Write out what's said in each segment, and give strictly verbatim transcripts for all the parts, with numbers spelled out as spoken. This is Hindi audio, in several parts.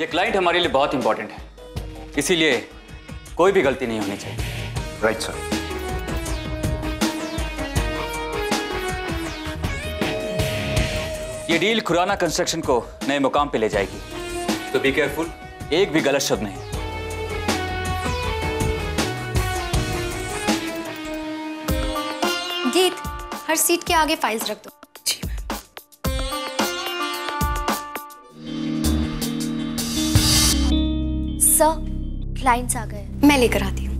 ये क्लाइंट हमारे लिए बहुत इंपॉर्टेंट है, इसीलिए कोई भी गलती नहीं होनी चाहिए। Right sir. ये डील खुराना कंस्ट्रक्शन को नए मुकाम पे ले जाएगी, तो बी केयरफुल, एक भी गलत शब्द नहीं। गीत, हर सीट के आगे फाइल्स रख दो। जी मैम। सर, क्लाइंट्स आ गए, मैं लेकर आती हूँ।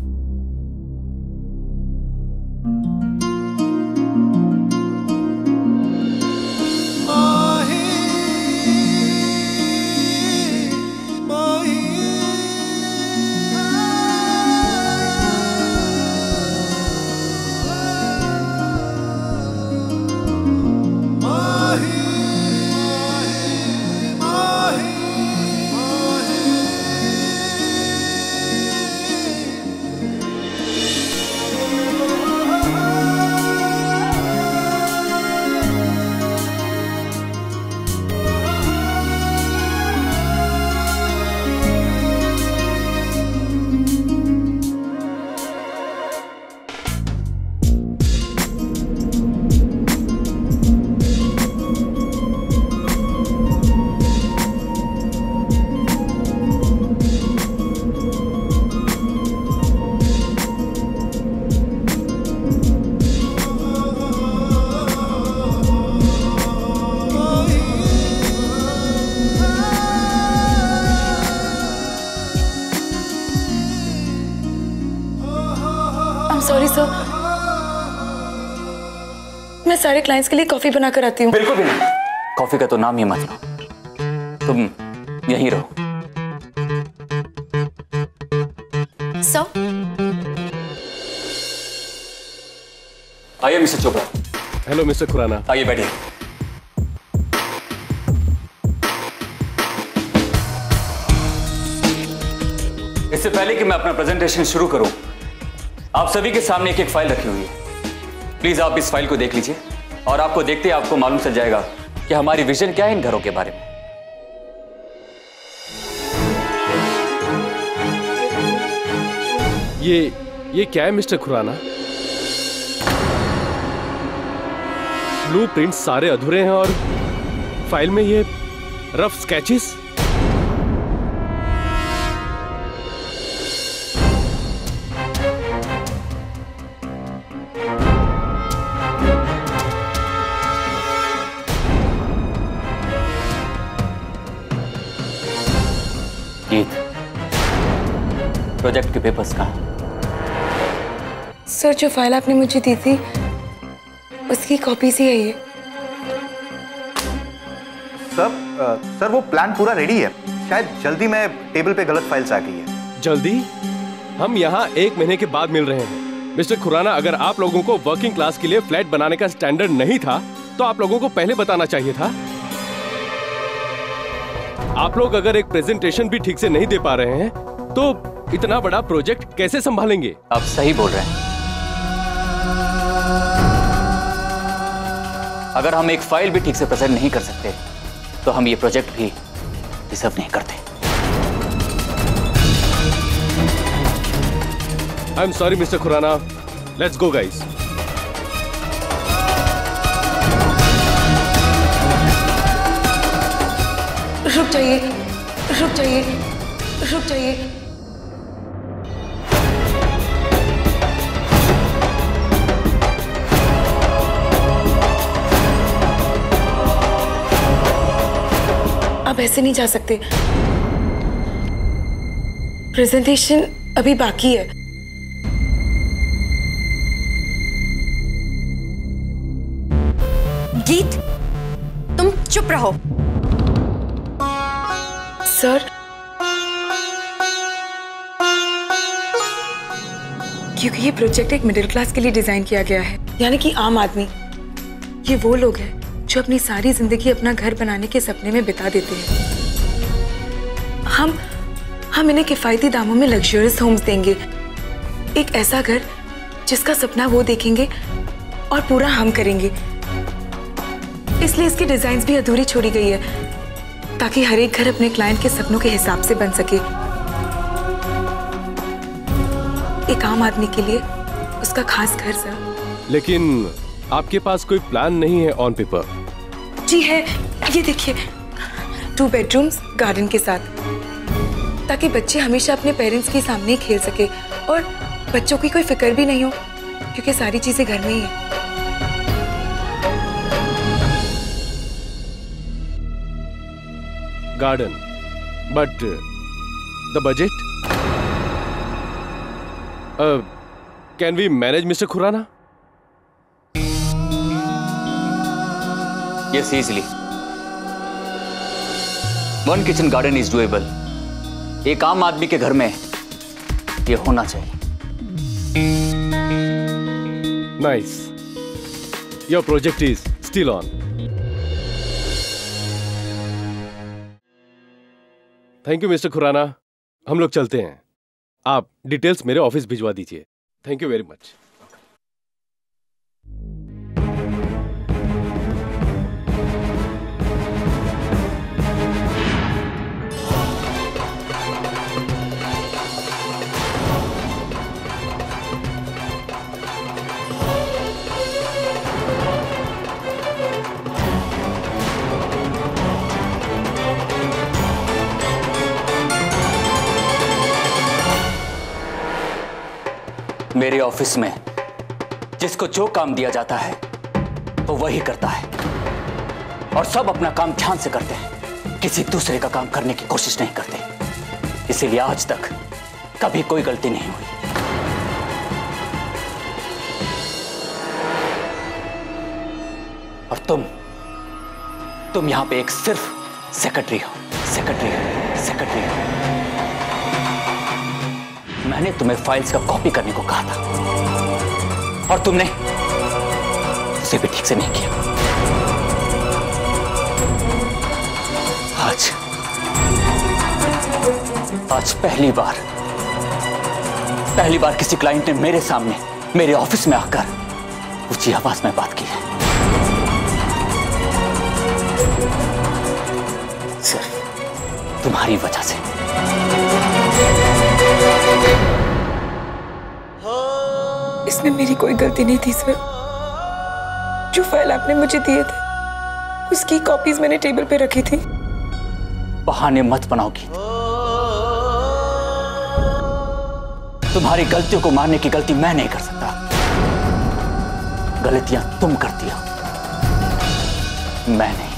सॉरी सर, मैं सारे क्लाइंट्स के लिए कॉफी बनाकर आती हूँ। बिल्कुल भी नहीं, कॉफी का तो नाम ही मत लो, तुम यहीं रहो। सर। आइए mister Chopra. Hello mister Khurana, आइए बैठिए। इससे पहले कि मैं अपना प्रेजेंटेशन शुरू करूं, आप सभी के सामने एक एक फाइल रखी हुई है। प्लीज आप इस फाइल को देख लीजिए और आपको देखते ही आपको मालूम चल जाएगा कि हमारी विजन क्या है इन घरों के बारे में। ये ये क्या है मिस्टर खुराना? ब्लूप्रिंट सारे अधूरे हैं और फाइल में ये रफ स्केचेस। प्रोजेक्ट के पेपर्स कहाँ? सर, जो फाइल आपने मुझे दी थी उसकी कॉपी सी है ये। सब आ, सर वो प्लान पूरा रेडी है, शायद जल्दी में टेबल पे गलत फाइल्स आ गई है। जल्दी? हम यहाँ एक महीने के बाद मिल रहे हैं। मिस्टर खुराना, अगर आप लोगों को वर्किंग क्लास के लिए फ्लैट बनाने का स्टैंडर्ड नहीं था तो आप लोगों को पहले बताना चाहिए था। आप लोग अगर एक प्रेजेंटेशन भी ठीक से नहीं दे पा रहे हैं तो इतना बड़ा प्रोजेक्ट कैसे संभालेंगे? आप सही बोल रहे हैं। अगर हम एक फाइल भी ठीक से प्रेजेंट नहीं कर सकते तो हम ये प्रोजेक्ट भी डिजर्व नहीं करते। I am sorry mister Khurana, let's go guys. रुक जाइए, रुक जाइए, रुक जाइए। आप ऐसे नहीं जा सकते, प्रेजेंटेशन अभी बाकी है। गीत, तुम चुप रहो। सर, क्योंकि ये प्रोजेक्ट एक मिडिल क्लास के लिए डिजाइन किया गया है, यानी कि आम आदमी, ये वो लोग हैं जो अपनी सारी जिंदगी अपना घर बनाने के सपने में बिता देते हैं। हम हम इन्हें किफायती दामों में लग्जरियस होम्स देंगे, एक ऐसा घर जिसका सपना वो देखेंगे और पूरा हम करेंगे। इसलिए इसकी डिजाइन्स भी अधूरी छोड़ी गई है। ताकि हर एक घर अपने क्लाइंट के सपनों के हिसाब से बन सके। एक आम आदमी के लिए उसका खास घर सर। लेकिन आपके पास कोई प्लान नहीं है ऑन पेपर? जी है, ये देखिए, टू बेडरूम्स गार्डन के साथ, ताकि बच्चे हमेशा अपने पेरेंट्स के सामने ही खेल सके और बच्चों की कोई फिक्र भी नहीं हो क्योंकि सारी चीजें घर में ही है। Garden, but the budget can we manage mister Khurana? Yes, easily. One kitchen garden is doable. एक आम आदमी के घर में ये होना चाहिए। Nice. Your project is still on. Thank you mister Khurana, हम लोग चलते हैं। आप डिटेल्स मेरे ऑफिस भिजवा दीजिए। Thank you very much. मेरे ऑफिस में जिसको जो काम दिया जाता है वो वही करता है और सब अपना काम ध्यान से करते हैं, किसी दूसरे का काम करने की कोशिश नहीं करते। इसीलिए आज तक कभी कोई गलती नहीं हुई। और तुम तुम यहां पे एक सिर्फ सेक्रेटरी हो, सेक्रेटरी हो, सेक्रेटरी हो। मैंने तुम्हें फाइल्स का कॉपी करने को कहा था और तुमने उसे भी ठीक से नहीं किया। आज आज पहली बार पहली बार किसी क्लाइंट ने मेरे सामने, मेरे ऑफिस में आकर ऊंची आवाज में बात की है, सिर्फ तुम्हारी वजह से। इसमें मेरी कोई गलती नहीं थी सर। जो फाइल आपने मुझे दिए थे उसकी कॉपीज मैंने टेबल पे रखी थी। बहाने मत बनाओगी। तुम्हारी गलतियों को मारने की गलती मैं नहीं कर सकता। गलतियां तुम करती हो, मैं नहीं।